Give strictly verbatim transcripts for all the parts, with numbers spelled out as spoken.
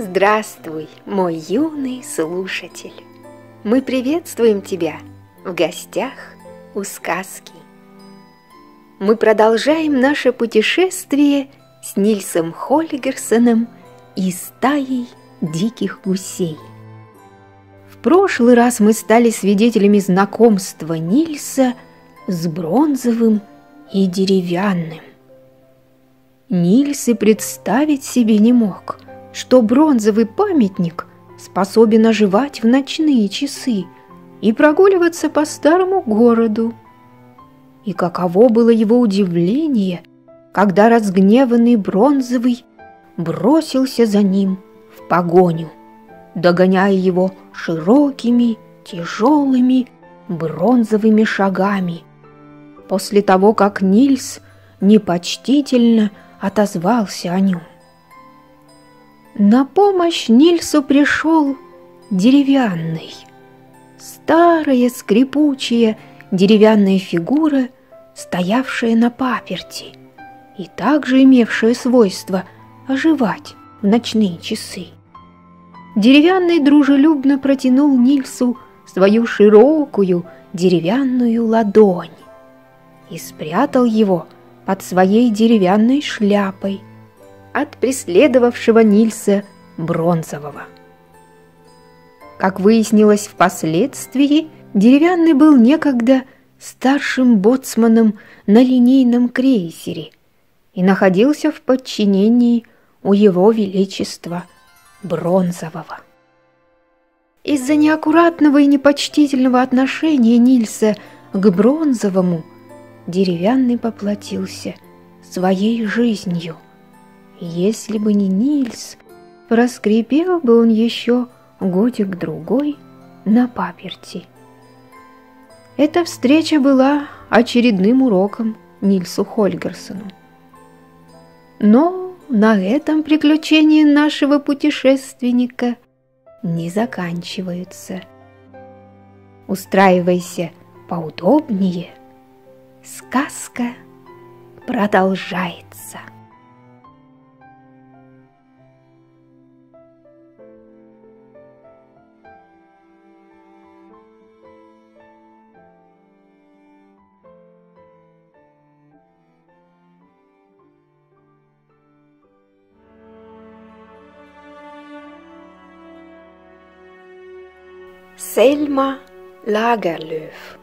Здравствуй, мой юный слушатель! Мы приветствуем тебя в гостях у сказки. Мы продолжаем наше путешествие с Нильсом Хольгерсоном и стаей диких гусей. В прошлый раз мы стали свидетелями знакомства Нильса с бронзовым и деревянным. Нильс и представить себе не мог, что бронзовый памятник способен оживать в ночные часы и прогуливаться по старому городу. И каково было его удивление, когда разгневанный бронзовый бросился за ним в погоню, догоняя его широкими, тяжелыми бронзовыми шагами, после того, как Нильс непочтительно отозвался о нем. На помощь Нильсу пришел деревянный. Старая, скрипучая деревянная фигура, стоявшая на паперти и также имевшая свойство оживать в ночные часы. Деревянный дружелюбно протянул Нильсу свою широкую деревянную ладонь и спрятал его под своей деревянной шляпой от преследовавшего Нильса бронзового. Как выяснилось впоследствии, деревянный был некогда старшим боцманом на линейном крейсере и находился в подчинении у его величества бронзового. Из-за неаккуратного и непочтительного отношения Нильса к бронзовому деревянный поплатился своей жизнью. Если бы не Нильс, проскрипел бы он еще годик-другой на паперти. Эта встреча была очередным уроком Нильсу Хольгерсону. Но на этом приключения нашего путешественника не заканчиваются. Устраивайся поудобнее. Сказка продолжается. Сельма Лагерлёф.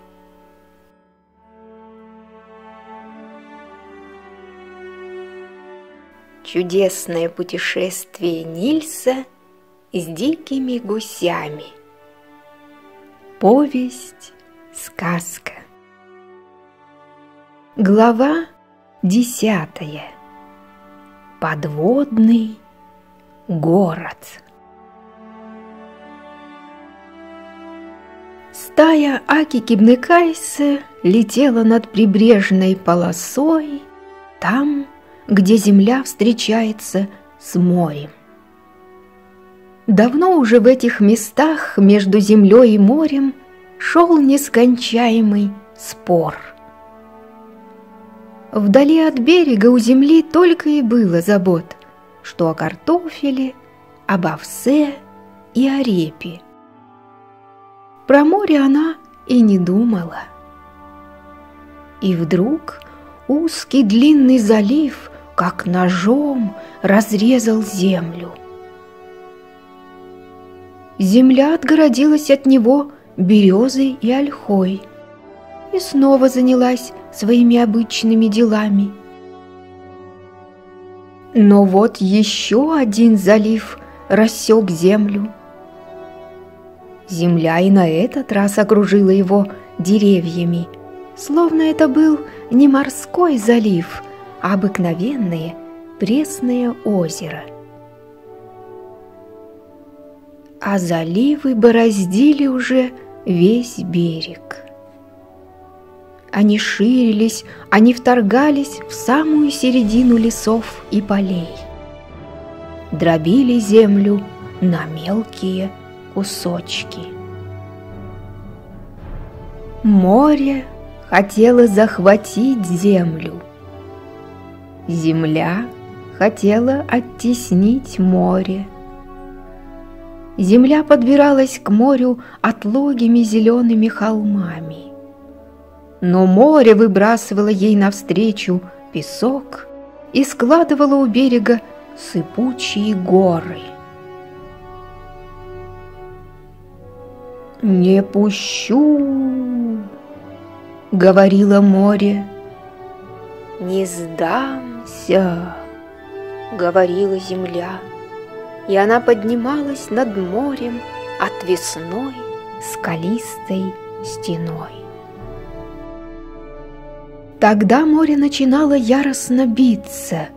Чудесное путешествие Нильса с дикими гусями. Повесть, сказка. Глава десятая. Подводный город. Стая Акки Кебнекайсе летела над прибрежной полосой, там, где земля встречается с морем. Давно уже в этих местах между землей и морем шел нескончаемый спор. Вдали от берега у земли только и было забот, что о картофеле, об овсе и о репе. Про море она и не думала. И вдруг узкий длинный залив, как ножом, разрезал землю. Земля отгородилась от него березой и ольхой и снова занялась своими обычными делами. Но вот еще один залив рассек землю. Земля и на этот раз окружила его деревьями, словно это был не морской залив, а обыкновенное пресное озеро. А заливы бороздили уже весь берег. Они ширились, они вторгались в самую середину лесов и полей, дробили землю на мелкие кусочки. Море хотело захватить землю. Земля хотела оттеснить море. земля подбиралась к морю отлогими зелеными холмами. Но море выбрасывало ей навстречу песок и складывало у берега сыпучие горы. «Не пущу», — говорило море. «Не сдамся», — говорила земля. И она поднималась над морем отвесной скалистой стеной. Тогда море начинало яростно биться.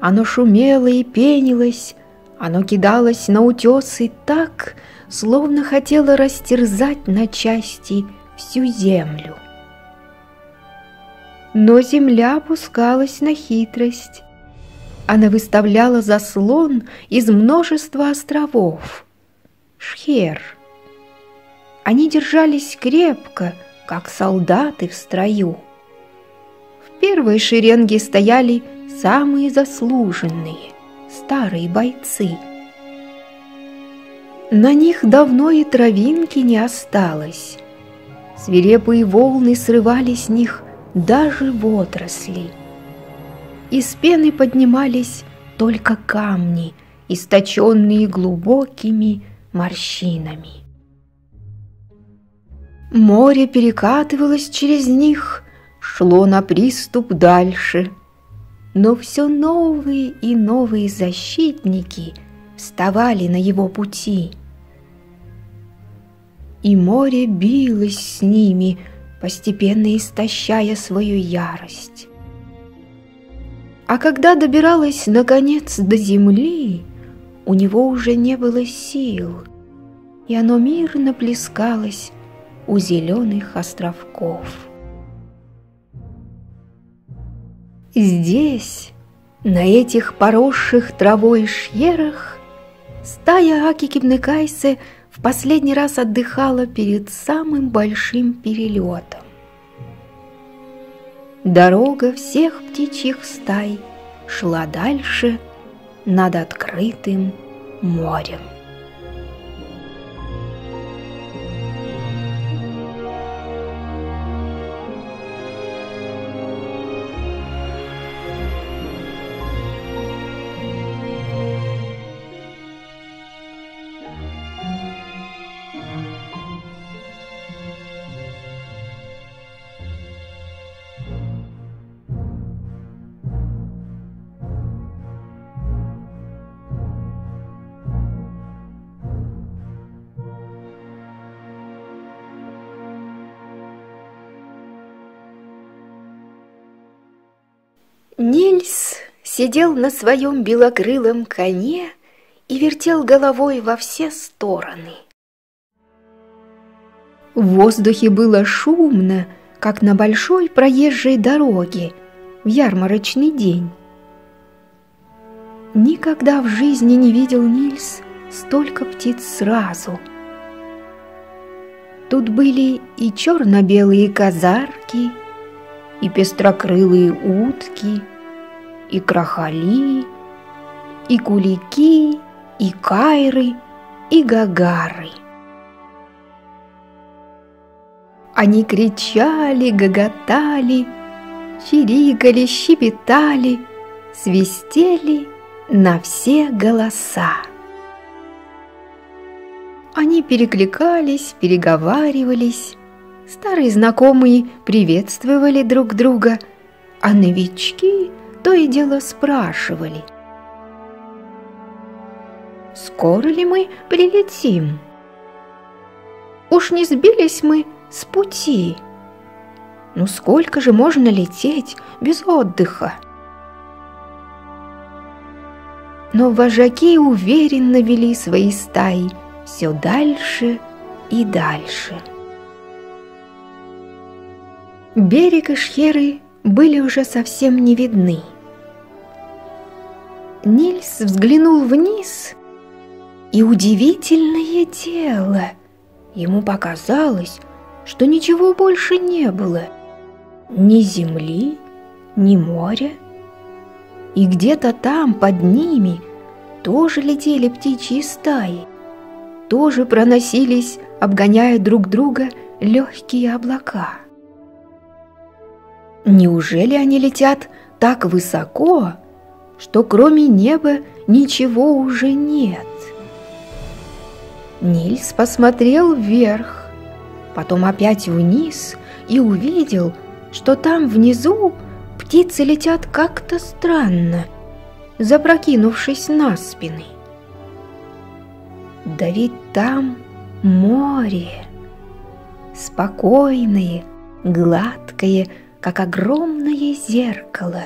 Оно шумело и пенилось, оно кидалось на утесы так, словно хотело растерзать на части всю землю. Но земля опускалась на хитрость. Она выставляла заслон из множества островов — шхер. Они держались крепко, как солдаты в строю. В первой шеренге стояли самые заслуженные, старые бойцы. На них давно и травинки не осталось. Свирепые волны срывали с них даже водоросли. Из пены поднимались только камни, источенные глубокими морщинами. Море перекатывалось через них, шло на приступ дальше, но все новые и новые защитники вставали на его пути. И море билось с ними, постепенно истощая свою ярость. А когда добиралась, наконец, до земли, у него уже не было сил, и оно мирно плескалось у зеленых островков. Здесь, на этих поросших травой шьерах, стая Акки Кебнекайсе в последний раз отдыхала перед самым большим перелетом. Дорога всех птичьих стай шла дальше над открытым морем. Нильс сидел на своем белокрылом коне и вертел головой во все стороны. В воздухе было шумно, как на большой проезжей дороге в ярмарочный день. Никогда в жизни не видел Нильс столько птиц сразу. Тут были и черно-белые казарки, и пестрокрылые утки, и крахали, и кулики, и кайры, и гагары. Они кричали, гоготали, чирикали, щебетали, свистели на все голоса. Они перекликались, переговаривались. Старые знакомые приветствовали друг друга, а новички то и дело спрашивали: «Скоро ли мы прилетим? Уж не сбились мы с пути? Ну сколько же можно лететь без отдыха?» Но вожаки уверенно вели свои стаи все дальше и дальше. Берег и шхеры были уже совсем не видны. Нильс взглянул вниз, и удивительное дело, ему показалось, что ничего больше не было, ни земли, ни моря, и где-то там под ними тоже летели птичьи стаи, тоже проносились, обгоняя друг друга, легкие облака. Неужели они летят так высоко, что кроме неба ничего уже нет? Нильс посмотрел вверх, потом опять вниз и увидел, что там внизу птицы летят как-то странно, запрокинувшись на спины. Да ведь там море, спокойное, гладкое, как огромное зеркало,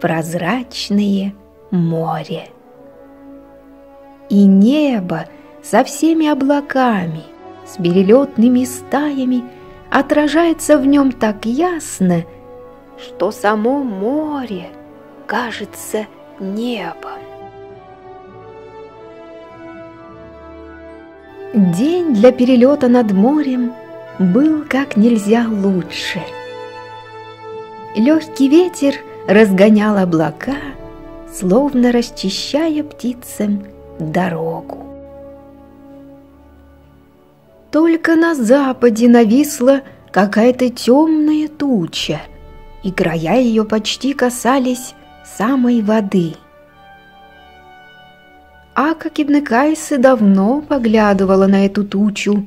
прозрачное море. И небо со всеми облаками, с перелетными стаями отражается в нем так ясно, что само море кажется небом. День для перелета над морем был как нельзя лучше. Легкий ветер разгонял облака, словно расчищая птицам дорогу. Только на западе нависла какая-то темная туча, и края ее почти касались самой воды. Акка Кебнекайсе давно поглядывала на эту тучу.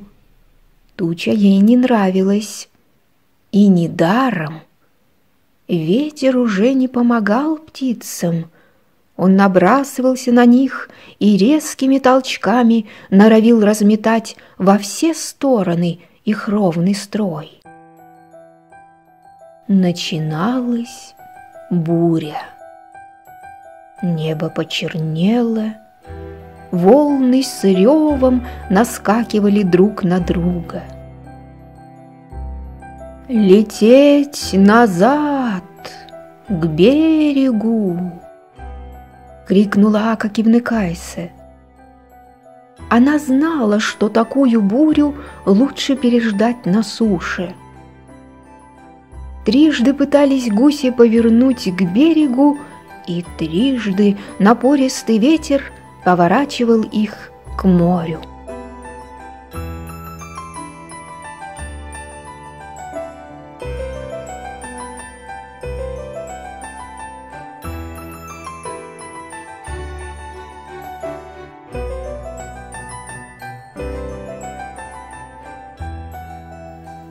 Туча ей не нравилась. И недаром. Ветер уже не помогал птицам. Он набрасывался на них и резкими толчками норовил разметать во все стороны их ровный строй. Начиналась буря. Небо почернело, волны с ревом наскакивали друг на друга. Лететь назад, к берегу! Крикнула Акка Кебнекайсе. Она знала, что такую бурю лучше переждать на суше. Трижды пытались гуси повернуть к берегу, и трижды напористый ветер поворачивал их к морю.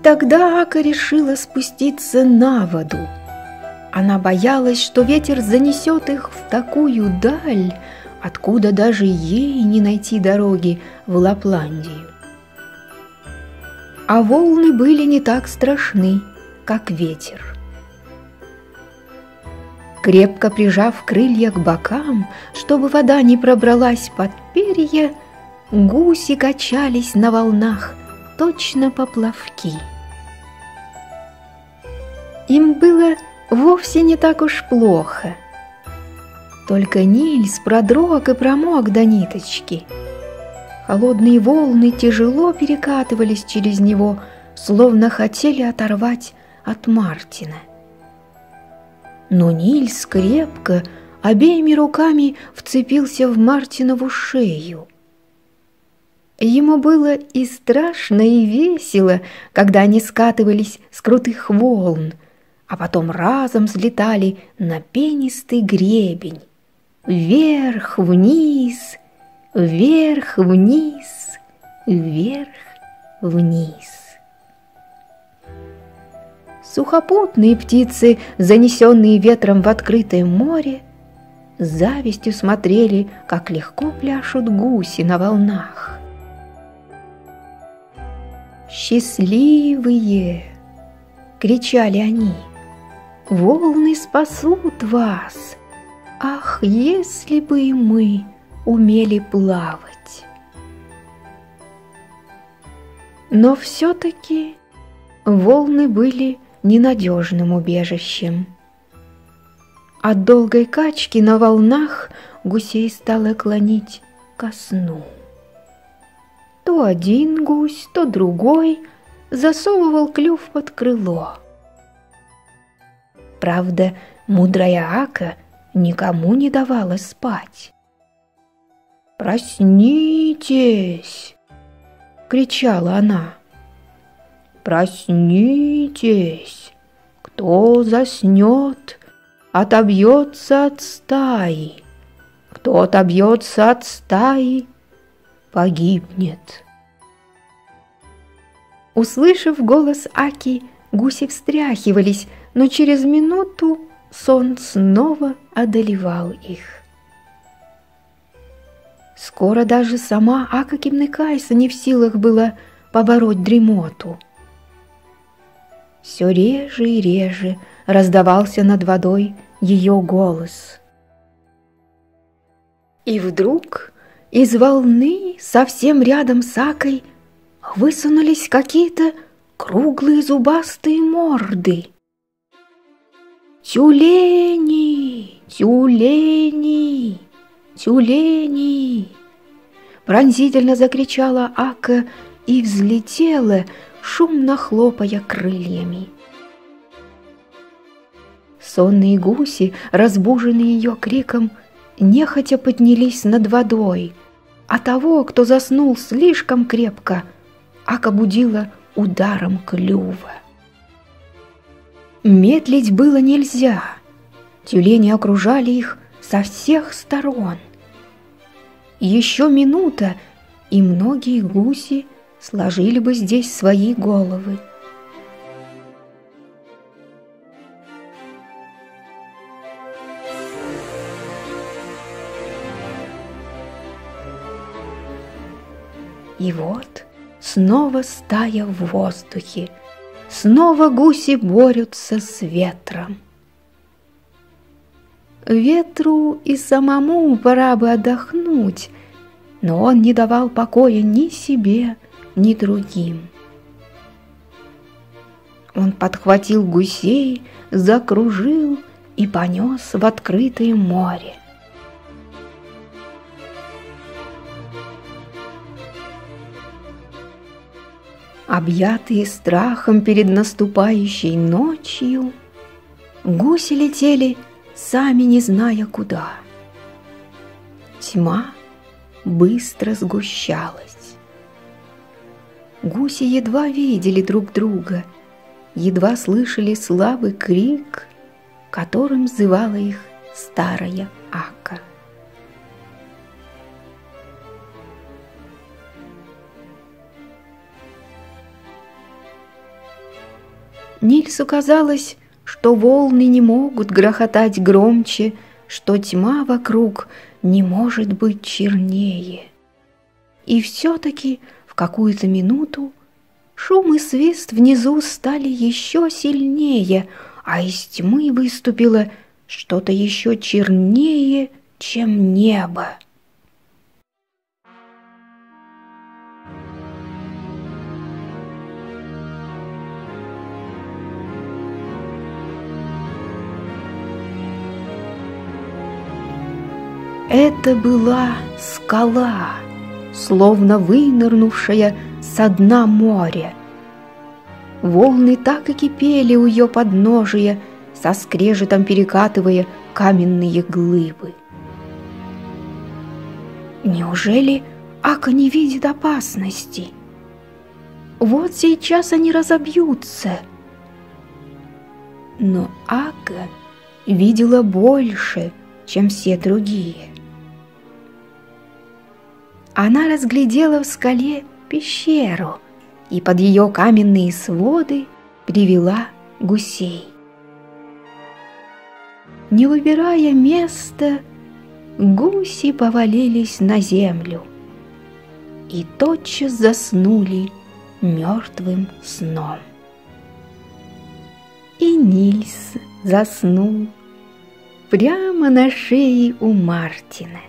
Тогда Акка решила спуститься на воду. Она боялась, что ветер занесет их в такую даль, откуда даже ей не найти дороги в Лапландию. А волны были не так страшны, как ветер. Крепко прижав крылья к бокам, чтобы вода не пробралась под перья, гуси качались на волнах, точно поплавки. Им было вовсе не так уж плохо. Только Нильс продрог и промок до ниточки. Холодные волны тяжело перекатывались через него, словно хотели оторвать от Мартина. Но Нильс крепко обеими руками вцепился в Мартинову шею. Ему было и страшно, и весело, когда они скатывались с крутых волн, а потом разом взлетали на пенистый гребень. Вверх-вниз, вверх-вниз, вверх-вниз. Сухопутные птицы, занесенные ветром в открытое море, с завистью смотрели, как легко пляшут гуси на волнах. «Счастливые!» — кричали они. «Волны спасут вас! Ах, если бы и мы умели плавать!» Но все-таки волны были ненадежным убежищем. От долгой качки на волнах гусей стало клонить ко сну. То один гусь, то другой засовывал клюв под крыло. Правда, мудрая Акка никому не давала спать. «Проснитесь! – кричала она. «Проснитесь! Кто заснет, отобьется от стаи. Кто отобьется от стаи, погибнет». Услышав голос Аки, гуси встряхивались, но через минуту сон снова одолевал их. Скоро даже сама Акка Кебнекайсе не в силах была побороть дремоту. Все реже и реже раздавался над водой ее голос. И вдруг из волны совсем рядом с Аккой высунулись какие-то круглые зубастые морды. «Тюлени! Тюлени! Тюлени!» Пронзительно закричала Акка и взлетела, шумно хлопая крыльями. Сонные гуси, разбуженные ее криком, нехотя поднялись над водой, а того, кто заснул слишком крепко, Акка будила ударом клюва. Медлить было нельзя. Тюлени окружали их со всех сторон. Еще минута, и многие гуси сложили бы здесь свои головы. И вот снова стая в воздухе. Снова гуси борются с ветром. Ветру и самому пора бы отдохнуть, но он не давал покоя ни себе, ни другим. Он подхватил гусей, закружил и понес в открытое море. Объятые страхом перед наступающей ночью, гуси летели, сами не зная куда. Тьма быстро сгущалась. Гуси едва видели друг друга, едва слышали слабый крик, которым взывала их старая Акка. Нильсу казалось, что волны не могут грохотать громче, что тьма вокруг не может быть чернее. И все-таки в какую-то минуту шум и свист внизу стали еще сильнее, а из тьмы выступило что-то еще чернее, чем небо. Это была скала, словно вынырнувшая со дна моря. Волны так и кипели у ее подножия, со скрежетом перекатывая каменные глыбы. Неужели Акка не видит опасности? Вот сейчас они разобьются. Но Акка видела больше, чем все другие. Она разглядела в скале пещеру и под ее каменные своды привела гусей. Не выбирая места, гуси повалились на землю и тотчас заснули мертвым сном. И Нильс заснул прямо на шее у Мартина,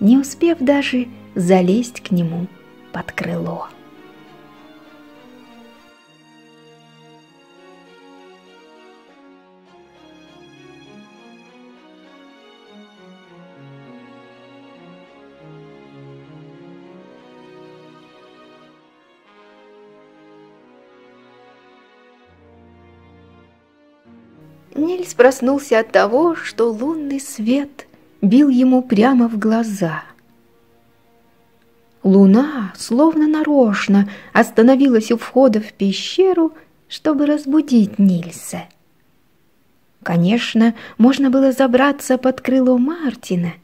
не успев даже залезть к нему под крыло. Нильс проснулся от того, что лунный свет бил ему прямо в глаза. Луна, словно нарочно, остановилась у входа в пещеру, чтобы разбудить Нильса. Конечно, можно было забраться под крыло Мартина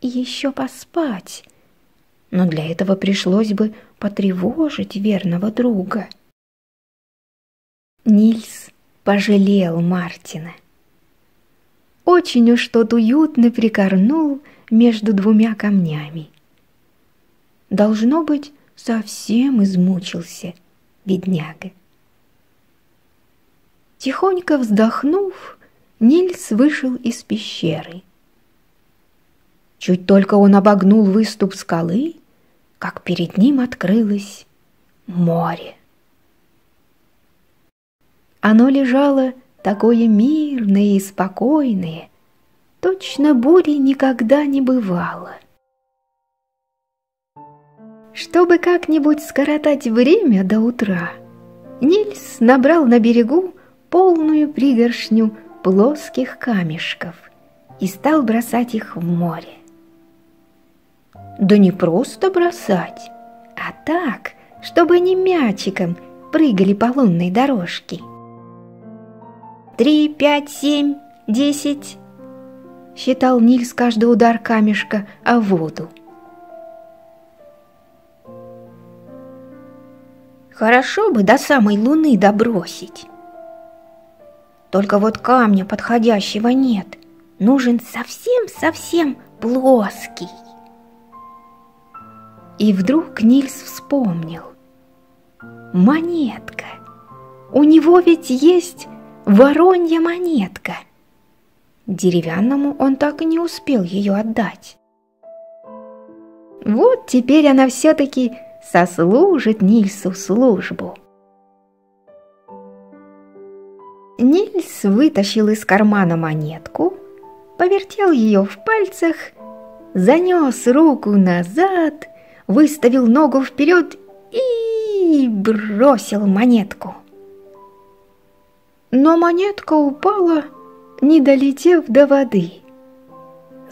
и еще поспать, но для этого пришлось бы потревожить верного друга. Нильс пожалел Мартина. Очень уж тот уютно прикорнул между двумя камнями. Должно быть, совсем измучился бедняга. Тихонько вздохнув, Нильс вышел из пещеры. Чуть только он обогнул выступ скалы, как перед ним открылось море. Оно лежало такое мирное и спокойное, точно бури никогда не бывало. Чтобы как-нибудь скоротать время до утра, Нильс набрал на берегу полную пригоршню плоских камешков и стал бросать их в море. Да не просто бросать, а так, чтобы они мячиком прыгали по лунной дорожке. «Три, пять, семь, десять!» — считал Нильс каждый удар камешка о воду. Хорошо бы до самой луны добросить. Только вот камня подходящего нет. Нужен совсем-совсем плоский. И вдруг Нильс вспомнил. Монетка. У него ведь есть воронья монетка. Деревянному он так и не успел ее отдать. Вот теперь она все-таки сослужит Нильсу службу. Нильс вытащил из кармана монетку, повертел ее в пальцах, занес руку назад, выставил ногу вперед и бросил монетку. Но монетка упала, не долетев до воды.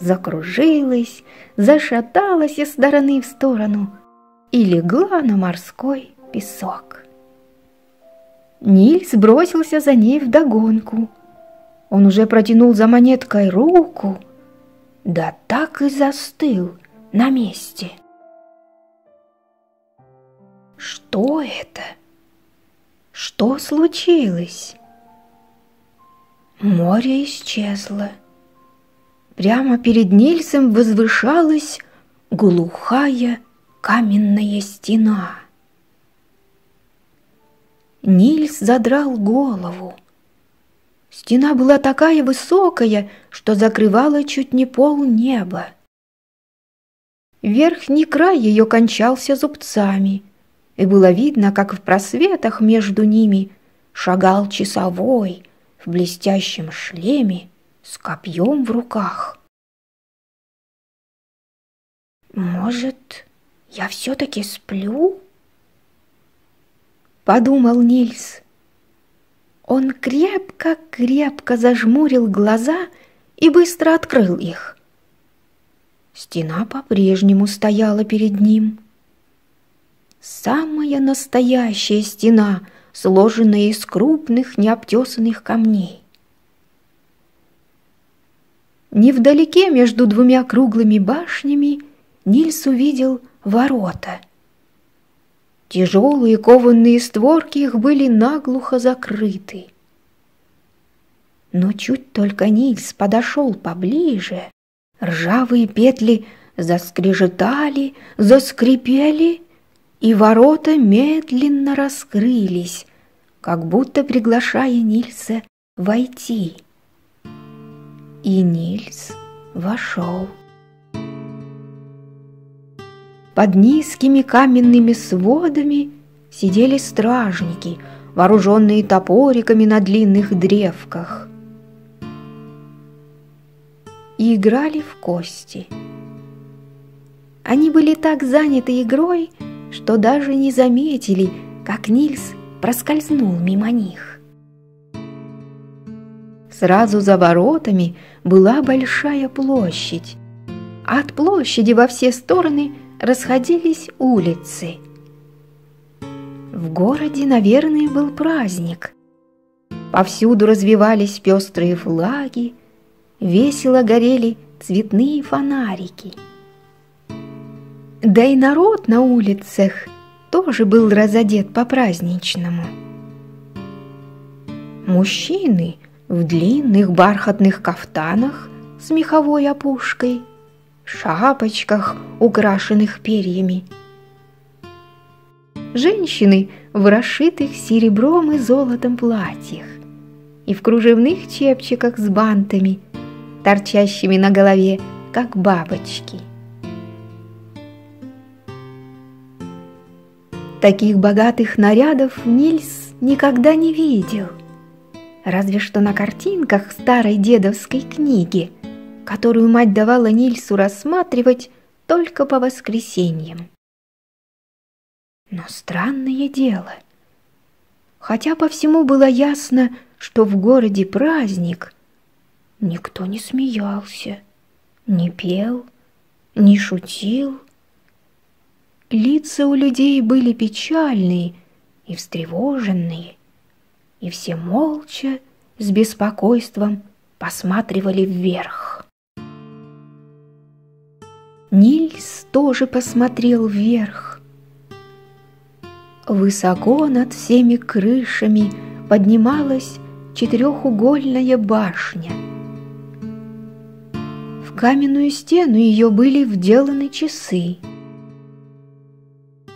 Закружилась, зашаталась из стороны в сторону и легла на морской песок. Нильс бросился за ней вдогонку. Он уже протянул за монеткой руку, да так и застыл на месте. Что это? Что случилось? Море исчезло. Прямо перед Нильсом возвышалась глухая каменная стена. Нильс задрал голову. Стена была такая высокая, что закрывала чуть не полнеба. Верхний край ее кончался зубцами, и было видно, как в просветах между ними шагал часовой в блестящем шлеме с копьем в руках. «Может, я все-таки сплю?» — подумал Нильс. Он крепко-крепко зажмурил глаза и быстро открыл их. Стена по-прежнему стояла перед ним. Самая настоящая стена, сложенная из крупных необтесанных камней. Невдалеке между двумя круглыми башнями Нильс увидел ворота. Тяжелые кованные створки их были наглухо закрыты. Но чуть только Нильс подошел поближе, ржавые петли заскрежетали, заскрипели, и ворота медленно раскрылись, как будто приглашая Нильса войти. И Нильс вошел. Под низкими каменными сводами сидели стражники, вооруженные топориками на длинных древках. И играли в кости. Они были так заняты игрой, что даже не заметили, как Нильс проскользнул мимо них. Сразу за воротами была большая площадь. От площади во все стороны расходились улицы. В городе, наверное, был праздник. Повсюду развивались пестрые флаги, весело горели цветные фонарики. Да и народ на улицах тоже был разодет по-праздничному. Мужчины в длинных бархатных кафтанах с меховой опушкой, шапочках, украшенных перьями. Женщины в расшитых серебром и золотом платьях и в кружевных чепчиках с бантами, торчащими на голове, как бабочки. Таких богатых нарядов Нильс никогда не видел, разве что на картинках старой дедовской книги, которую мать давала Нильсу рассматривать только по воскресеньям. Но странное дело, хотя по всему было ясно, что в городе праздник, никто не смеялся, не пел, не шутил. Лица у людей были печальные и встревоженные, и все молча, с беспокойством посматривали вверх. Нильс тоже посмотрел вверх. Высоко над всеми крышами поднималась четырехугольная башня. В каменную стену ее были вделаны часы.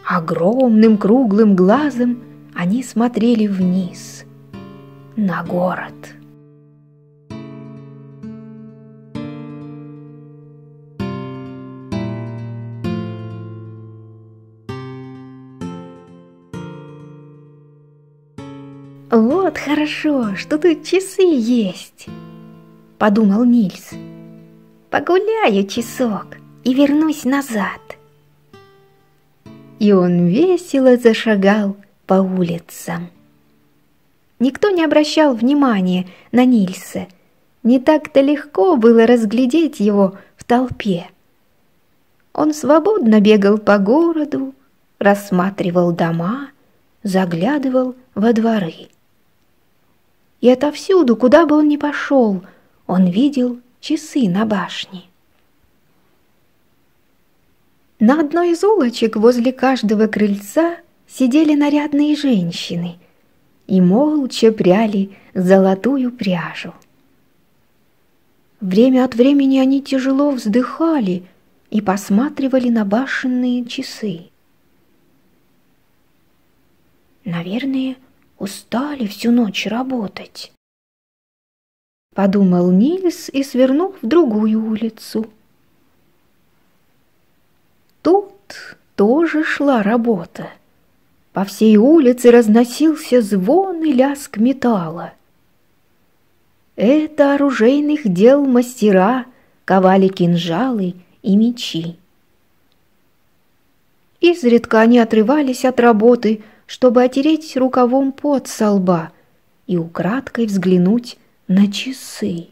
Огромным круглым глазом они смотрели вниз, на город. «Вот хорошо, что тут часы есть», — подумал Нильс. «Погуляю часок и вернусь назад». И он весело зашагал по улицам. Никто не обращал внимания на Нильса. Не так-то легко было разглядеть его в толпе. Он свободно бегал по городу, рассматривал дома, заглядывал во дворы. И отовсюду, куда бы он ни пошел, он видел часы на башне. На одной из улочек возле каждого крыльца сидели нарядные женщины и молча пряли золотую пряжу. Время от времени они тяжело вздыхали и посматривали на башенные часы. «Наверное, устали всю ночь работать», — подумал Нильс и свернул в другую улицу. Тут тоже шла работа. По всей улице разносился звон и лязг металла. Это оружейных дел мастера ковали кинжалы и мечи. Изредка они отрывались от работы, чтобы отереть рукавом пот со лба и украдкой взглянуть на часы.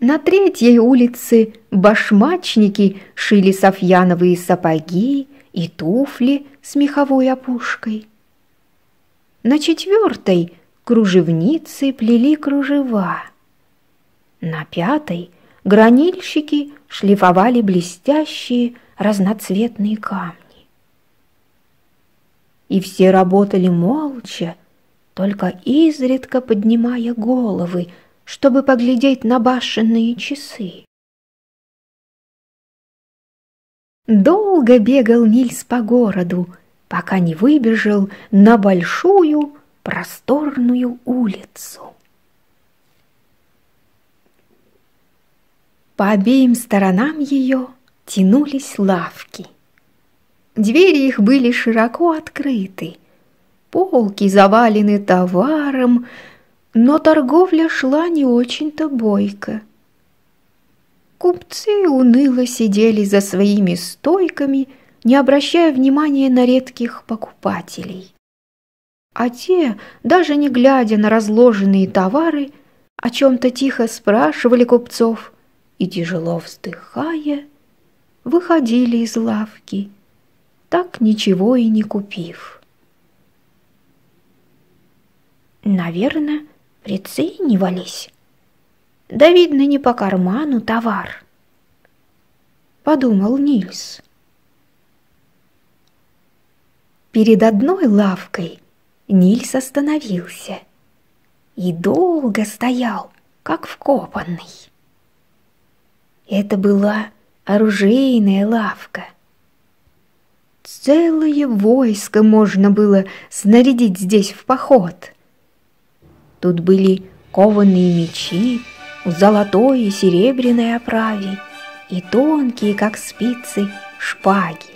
На третьей улице башмачники шили софьяновые сапоги и туфли с меховой опушкой. На четвертой кружевницы плели кружева. На пятой гранильщики шлифовали блестящие разноцветные камни. И все работали молча, только изредка поднимая головы, чтобы поглядеть на башенные часы. Долго бегал Нильс по городу, пока не выбежал на большую просторную улицу. По обеим сторонам ее тянулись лавки. Двери их были широко открыты, полки завалены товаром, но торговля шла не очень-то бойко. Купцы уныло сидели за своими стойками, не обращая внимания на редких покупателей. А те, даже не глядя на разложенные товары, о чем-то тихо спрашивали купцов и, тяжело вздыхая, выходили из лавки, так ничего и не купив. Наверное, приценивались. Да, видно, не по карману товар, подумал Нильс. Перед одной лавкой Нильс остановился и долго стоял, как вкопанный. Это была оружейная лавка. Целое войско можно было снарядить здесь в поход. Тут были кованые мечи в золотой и серебряной оправе и тонкие, как спицы, шпаги.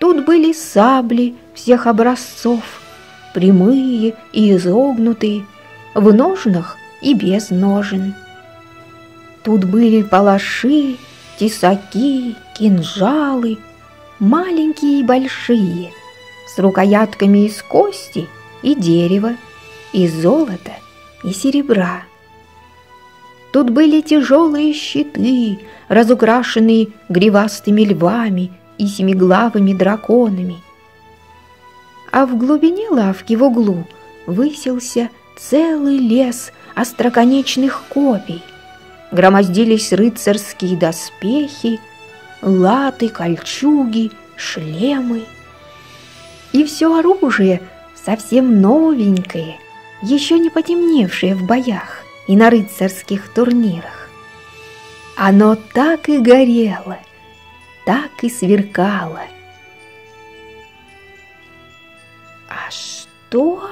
Тут были сабли всех образцов, прямые и изогнутые, в ножнах и без ножен. Тут были палаши, тесаки, кинжалы, маленькие и большие, с рукоятками из кости и дерева, из золота и серебра. Тут были тяжелые щиты, разукрашенные гривастыми львами и семиглавыми драконами. А в глубине лавки в углу высился целый лес остроконечных копий. Громоздились рыцарские доспехи, латы, кольчуги, шлемы. И все оружие совсем новенькое, еще не потемневшее в боях и на рыцарских турнирах. Оно так и горело, так и сверкало. «А что,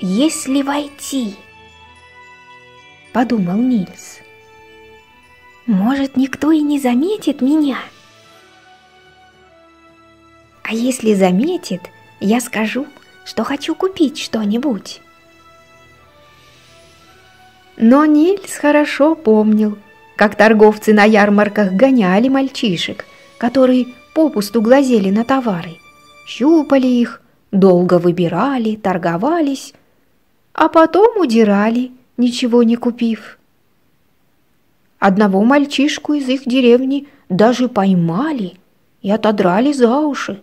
если войти?» — подумал Нильс. «Может, никто и не заметит меня? А если заметит, я скажу, что хочу купить что-нибудь». Но Нильс хорошо помнил, как торговцы на ярмарках гоняли мальчишек, которые попусту глазели на товары, щупали их, долго выбирали, торговались, а потом удирали, ничего не купив. Одного мальчишку из их деревни даже поймали и отодрали за уши,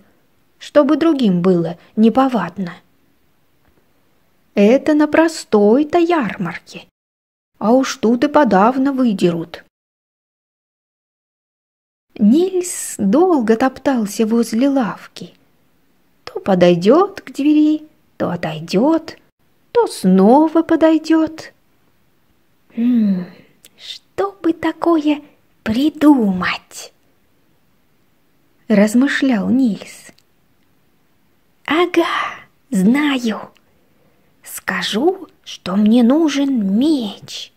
чтобы другим было неповадно. Это на простой-то ярмарке. А уж тут и подавно выдерут. Нильс долго топтался возле лавки. То подойдет к двери, то отойдет, то снова подойдет. М-м, что бы такое придумать? Размышлял Нильс. Ага, знаю. Скажу, что мне нужен меч.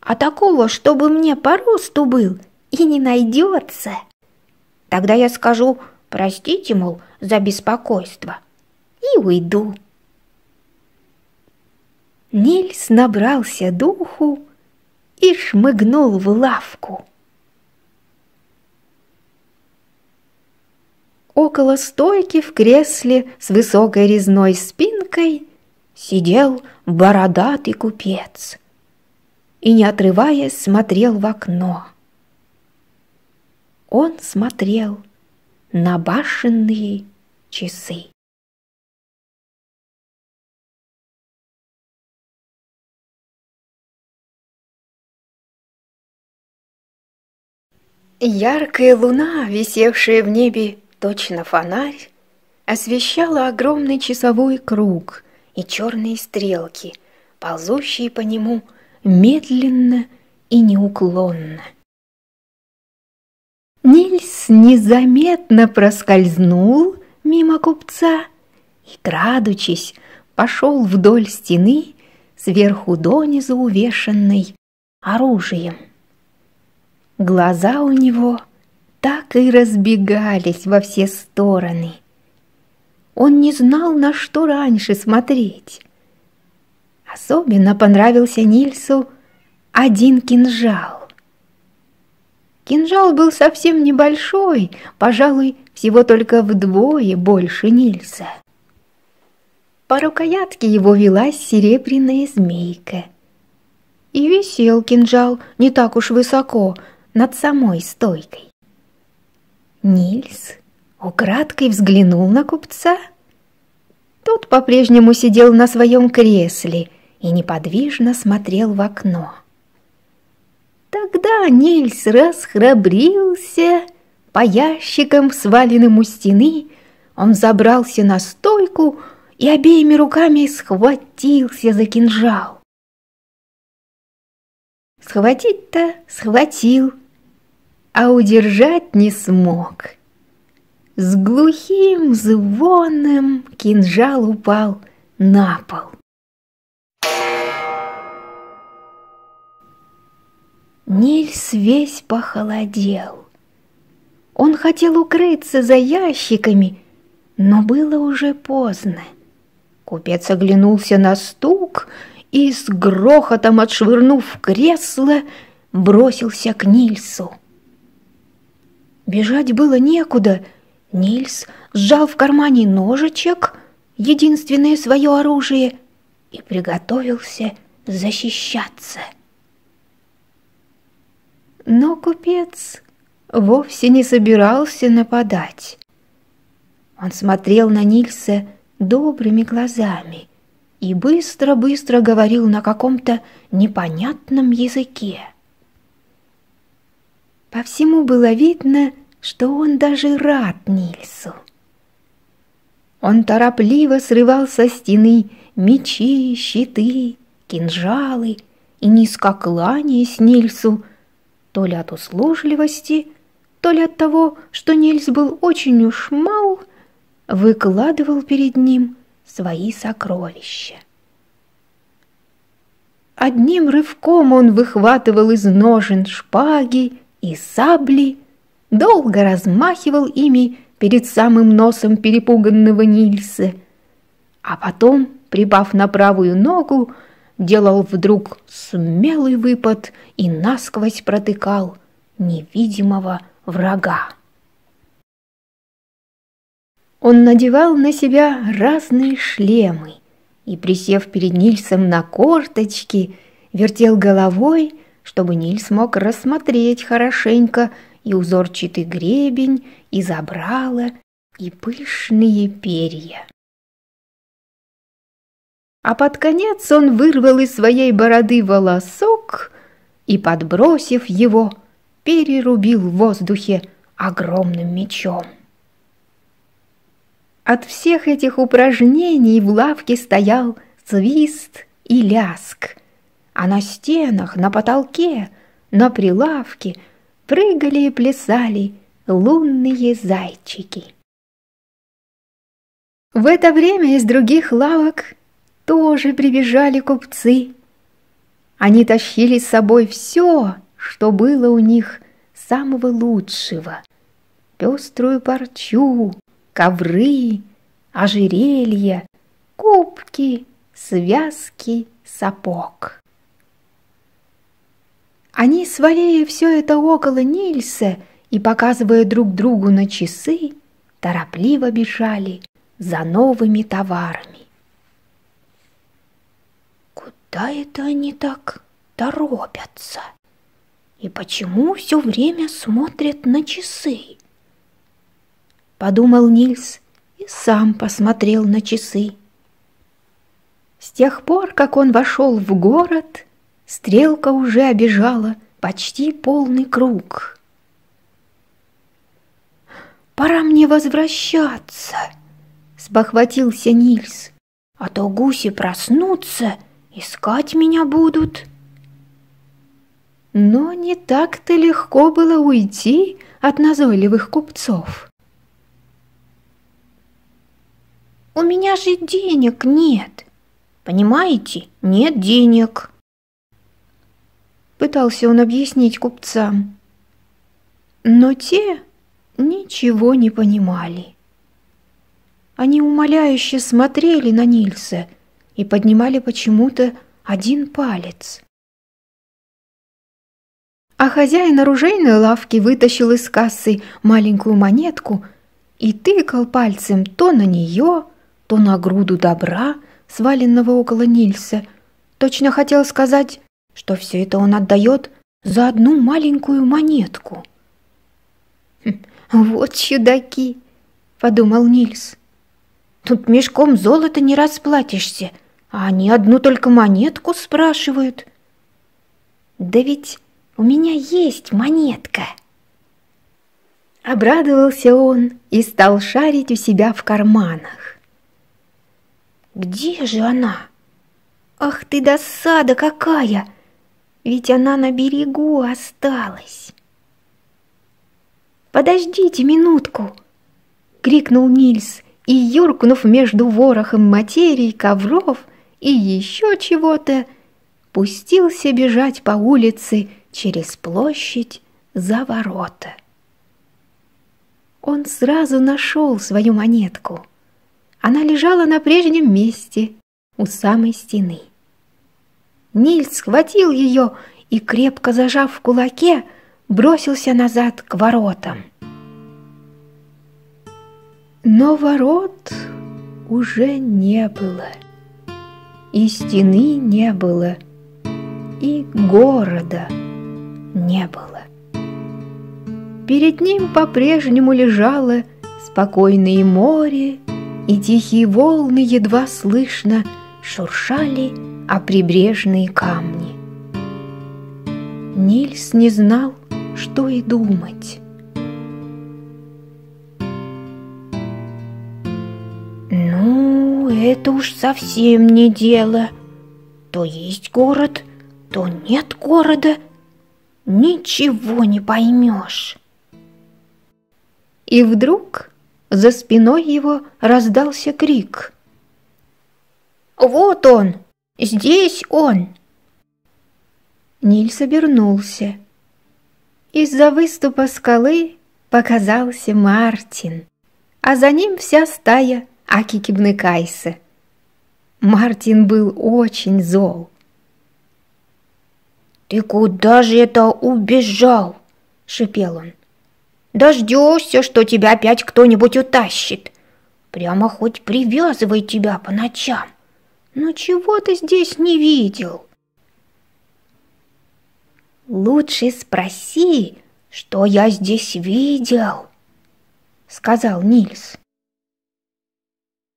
А такого, чтобы мне по росту был, и не найдется. Тогда я скажу, простите, мол, за беспокойство, и уйду. Нильс набрался духу и шмыгнул в лавку. Около стойки в кресле с высокой резной спинкой сидел бородатый купец и, не отрываясь, смотрел в окно. Он смотрел на башенные часы. Яркая луна, висевшая в небе точно фонарь, освещала огромный часовой круг и черные стрелки, ползущие по нему медленно и неуклонно. Нильс незаметно проскользнул мимо купца и, крадучись, пошел вдоль стены, сверху донизу увешанной оружием. Глаза у него так и разбегались во все стороны. Он не знал, на что раньше смотреть. Особенно понравился Нильсу один кинжал. Кинжал был совсем небольшой, пожалуй, всего только вдвое больше Нильса. По рукоятке его велась серебряная змейка. И висел кинжал не так уж высоко над самой стойкой. Нильс украдкой взглянул на купца. Тот по-прежнему сидел на своем кресле и неподвижно смотрел в окно. Тогда Нильс расхрабрился. По ящикам, сваленным у стены, он забрался на стойку и обеими руками схватился за кинжал. Схватить-то схватил, а удержать не смог. С глухим звоном кинжал упал на пол. Нильс весь похолодел. Он хотел укрыться за ящиками, но было уже поздно. Купец оглянулся на стук и, с грохотом отшвырнув кресло, бросился к Нильсу. Бежать было некуда. Нильс сжал в кармане ножичек, единственное свое оружие, и приготовился защищаться. Но купец вовсе не собирался нападать. Он смотрел на Нильса добрыми глазами и быстро-быстро говорил на каком-то непонятном языке. По всему было видно, что он даже рад Нильсу. Он торопливо срывал со стены мечи, щиты, кинжалы и, низко кланяясь Нильсу, то ли от услужливости, то ли от того, что Нильс был очень уж мал, выкладывал перед ним свои сокровища. Одним рывком он выхватывал из ножен шпаги и сабли, долго размахивал ими перед самым носом перепуганного Нильса, а потом, припав на правую ногу, делал вдруг смелый выпад и насквозь протыкал невидимого врага. Он надевал на себя разные шлемы и, присев перед Нильсом на корточки, вертел головой, чтобы Нильс мог рассмотреть хорошенько и узорчатый гребень, и забрало, и пышные перья. А под конец он вырвал из своей бороды волосок и, подбросив его, перерубил в воздухе огромным мечом. От всех этих упражнений в лавке стоял свист и лязг, а на стенах, на потолке, на прилавке прыгали и плясали лунные зайчики. В это время из других лавок тоже прибежали купцы. Они тащили с собой все, что было у них самого лучшего: пеструю парчу, ковры, ожерелья, кубки, связки, сапог. Они свалили все это около Нильса и, показывая друг другу на часы, торопливо бежали за новыми товарами. Да это они так торопятся? И почему все время смотрят на часы? Подумал Нильс и сам посмотрел на часы. С тех пор, как он вошел в город, стрелка уже обежала почти полный круг. «Пора мне возвращаться», — спохватился Нильс, «а то гуси проснутся, искать меня будут». Но не так-то легко было уйти от назойливых купцов. «У меня же денег нет, понимаете, нет денег», — пытался он объяснить купцам, но те ничего не понимали. Они умоляюще смотрели на Нильса и поднимали почему-то один палец. А хозяин оружейной лавки вытащил из кассы маленькую монетку и тыкал пальцем то на нее, то на груду добра, сваленного около Нильса. Точно хотел сказать, что все это он отдает за одну маленькую монетку. «Вот чудаки!» – подумал Нильс. «Тут мешком золота не расплатишься, а они одну только монетку спрашивают». «Да ведь у меня есть монетка!» Обрадовался он и стал шарить у себя в карманах. «Где же она? Ах ты, досада какая! Ведь она на берегу осталась!» «Подождите минутку!» — крикнул Нильс, и, юркнув между ворохом материи, ковров и еще чего-то, пустился бежать по улице через площадь за ворота. Он сразу нашел свою монетку. Она лежала на прежнем месте, у самой стены. Нильс схватил ее и, крепко зажав в кулаке, бросился назад к воротам. Но ворот уже не было, и стены не было, и города не было. Перед ним по-прежнему лежало спокойное море, и тихие волны едва слышно шуршали о прибрежные камни. Нильс не знал, что и думать. «Ну, это уж совсем не дело. То есть город, то нет города. Ничего не поймешь». И вдруг за спиной его раздался крик. «Вот он! Здесь он!» Нильс обернулся. Из-за выступа скалы показался Мартин, а за ним вся стая Акки Кебнекайсе. Мартин был очень зол. «Ты куда же это убежал?» – шипел он. «Дождешься, что тебя опять кто-нибудь утащит. Прямо хоть привязывай тебя по ночам. Но чего ты здесь не видел?» «Лучше спроси, что я здесь видел», — сказал Нильс.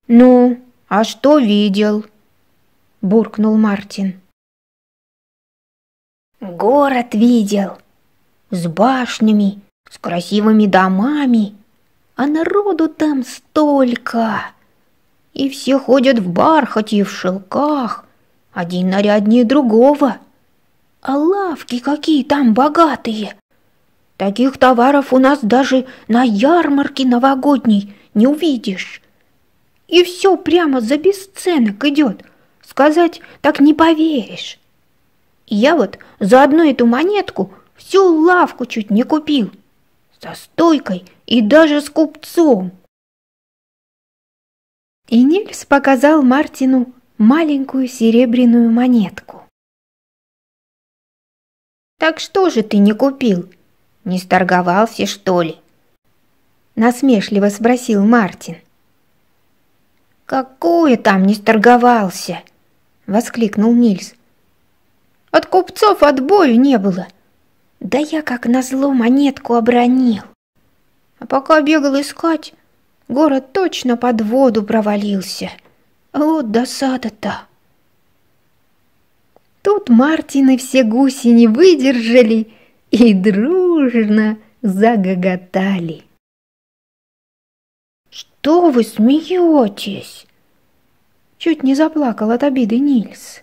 «Ну, а что видел?» — буркнул Мартин. «Город видел, с башнями, с красивыми домами, а народу там столько, и все ходят в бархате и в шелках, один наряднее другого. А лавки какие там богатые! Таких товаров у нас даже на ярмарке новогодней не увидишь. И все прямо за бесценок идет, сказать так не поверишь. Я вот за одну эту монетку всю лавку чуть не купил, со стойкой и даже с купцом». И Нильс показал Мартину маленькую серебряную монетку. «Так что же ты не купил? Не сторговался, что ли?» — насмешливо спросил Мартин. «Какое там не сторговался?» — воскликнул Нильс. «От купцов отбою не было. Да я как назло монетку обронил. А пока бегал искать, город точно под воду провалился. Вот досада-то!» Тут Мартин и все гуси не выдержали и дружно загоготали. «Что вы смеетесь?» — чуть не заплакал от обиды Нильс.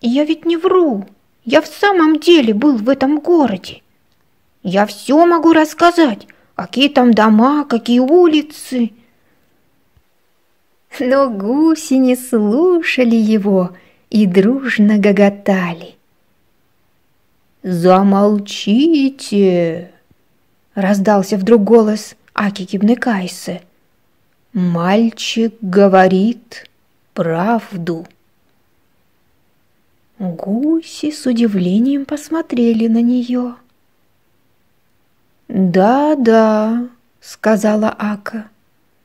«Я ведь не вру, я в самом деле был в этом городе. Я все могу рассказать, какие там дома, какие улицы». Но гуси не слушали его и дружно гоготали. «Замолчите!» — раздался вдруг голос Акки Кебнекайсе. «Мальчик говорит правду». Гуси с удивлением посмотрели на нее. «Да-да», — сказала Акка,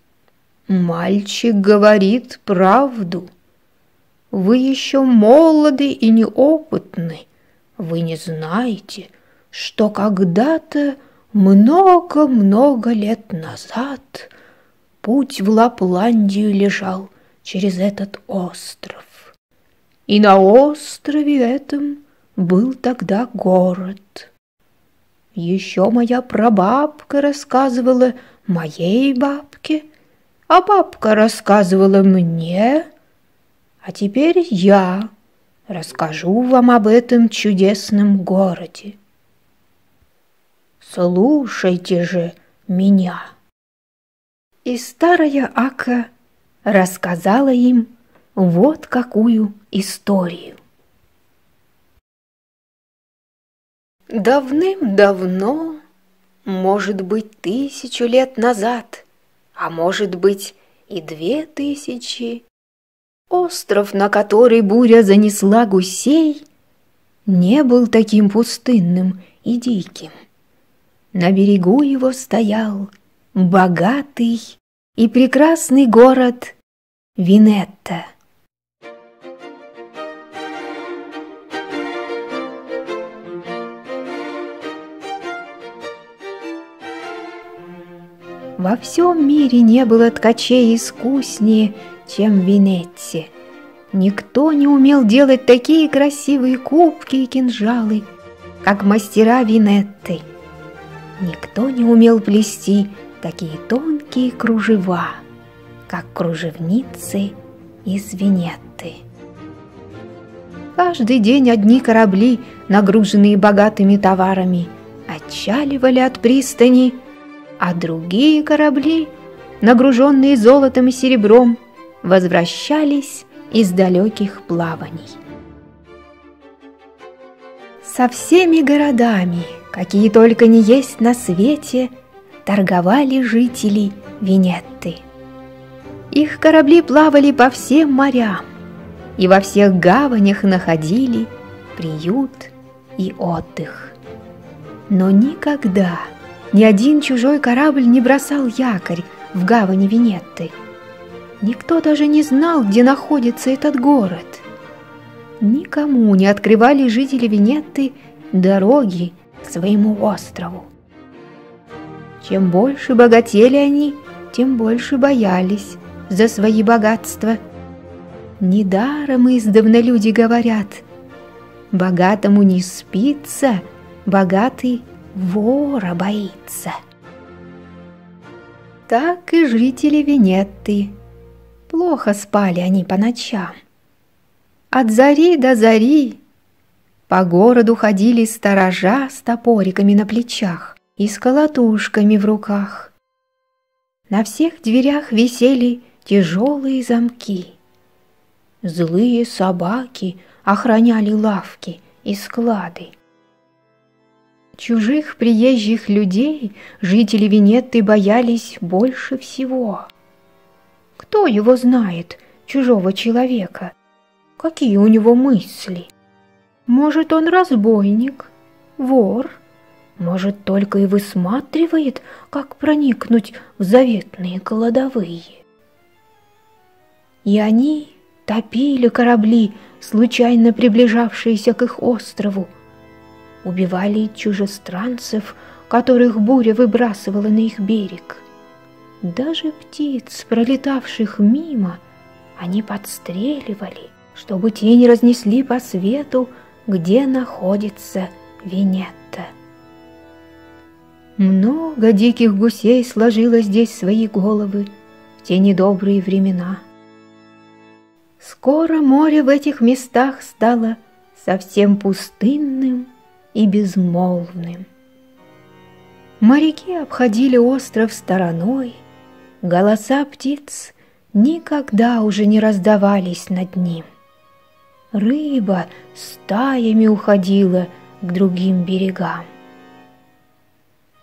— «мальчик говорит правду. Вы еще молоды и неопытны, вы не знаете, что когда-то Много-много лет назад путь в Лапландию лежал через этот остров. И на острове этом был тогда город. Еще моя прабабка рассказывала моей бабке, а бабка рассказывала мне, а теперь я расскажу вам об этом чудесном городе. Слушайте же меня. И старая Акка рассказала им вот какую историю. Давным-давно, может быть, тысячу лет назад, а может быть и две тысячи, остров, на который буря занесла гусей, не был таким пустынным и диким. На берегу его стоял богатый и прекрасный город Винета. Во всем мире не было ткачей искуснее, чем в Винете. Никто не умел делать такие красивые кубки и кинжалы, как мастера Винеты. Никто не умел плести такие тонкие кружева, как кружевницы из Винеты. Каждый день одни корабли, нагруженные богатыми товарами, отчаливали от пристани, а другие корабли, нагруженные золотом и серебром, возвращались из далеких плаваний. Со всеми городами, какие только не есть на свете, торговали жители Винеты. Их корабли плавали по всем морям и во всех гаванях находили приют и отдых. Но никогда ни один чужой корабль не бросал якорь в гавани Винеты. Никто даже не знал, где находится этот город. Никому не открывали жители Винеты дороги к своему острову. Чем больше богатели они, тем больше боялись за свои богатства. Недаром издавна люди говорят: «Богатому не спится, богатый вора боится». Так и жители Винеты. Плохо спали они по ночам. От зари до зари по городу ходили сторожа с топориками на плечах и с колотушками в руках. На всех дверях висели тяжелые замки. Злые собаки охраняли лавки и склады. Чужих приезжих людей жители Винеты боялись больше всего. Кто его знает, чужого человека? Какие у него мысли? Может, он разбойник, вор? Может, только и высматривает, как проникнуть в заветные кладовые? И они топили корабли, случайно приближавшиеся к их острову. Убивали чужестранцев, которых буря выбрасывала на их берег. Даже птиц, пролетавших мимо, они подстреливали, чтобы те не разнесли по свету, где находится Винета. Много диких гусей сложило здесь свои головы в те недобрые времена. Скоро море в этих местах стало совсем пустынным и безмолвным. Моряки обходили остров стороной, голоса птиц никогда уже не раздавались над ним. Рыба стаями уходила к другим берегам.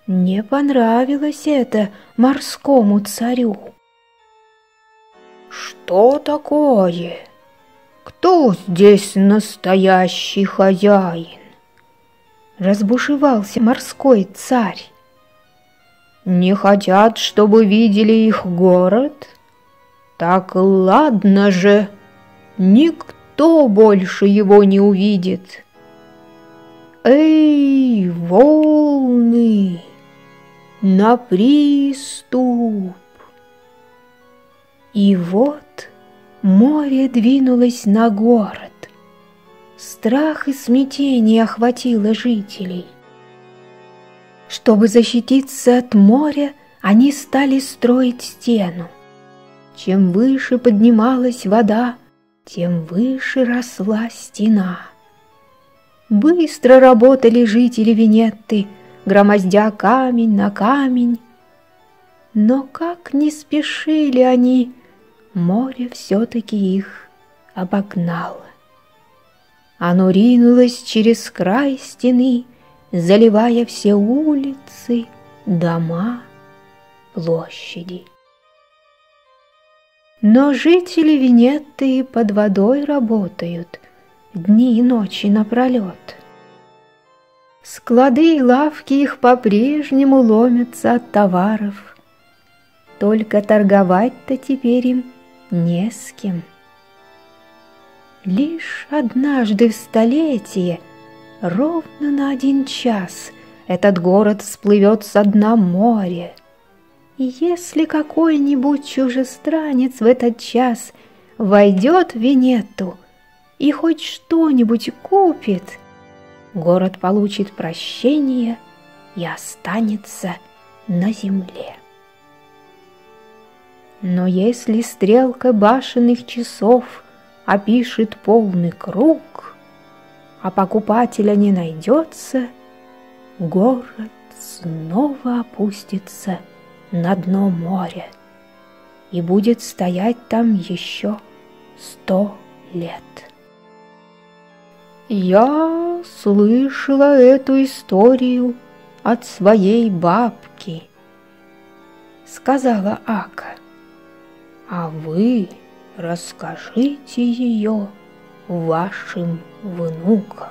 Не понравилось это морскому царю. «Что такое? Кто здесь настоящий хозяин?» — разбушевался морской царь. «Не хотят, чтобы видели их город? Так ладно же, никто больше его не увидит. Эй, волны, на приступ. И вот море двинулось на город. Страх и смятение охватило жителей. Чтобы защититься от моря, они стали строить стену. Чем выше поднималась вода, тем выше росла стена. Быстро работали жители Винетты, громоздя камень на камень. Но как не спешили они, море все-таки их обогнало. Оно ринулось через край стены, заливая все улицы, дома, площади. Но жители Винетты под водой работают дни и ночи напролет. Склады и лавки их по-прежнему ломятся от товаров. Только торговать-то теперь им не с кем. Лишь однажды в столетие, ровно на один час, этот город всплывет со дна моря. И если какой-нибудь чужестранец в этот час войдет в Винетту и хоть что-нибудь купит, город получит прощение и останется на земле. Но если стрелка башенных часов опишет полный круг, а покупателя не найдется, город снова опустится на дно моря и будет стоять там еще сто лет. Я слышала эту историю от своей бабки, сказала Акка, а вы расскажите ее вашим внукам.